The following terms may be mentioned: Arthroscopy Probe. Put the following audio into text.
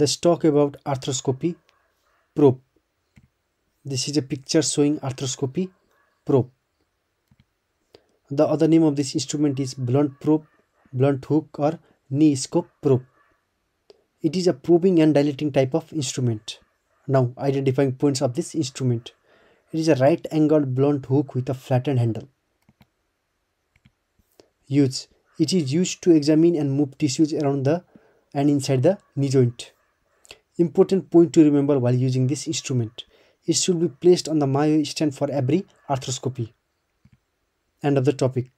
Let's talk about arthroscopy probe. This is a picture showing arthroscopy probe. The other name of this instrument is blunt probe, blunt hook, or knee scope probe. It is a probing and dilating type of instrument. Now, identifying points of this instrument. It is a right angled blunt hook with a flattened handle. Use. It is used to examine and move tissues around the and inside the knee joint. Important point to remember while using this instrument. It should be placed on the myostand for every arthroscopy. End of the topic.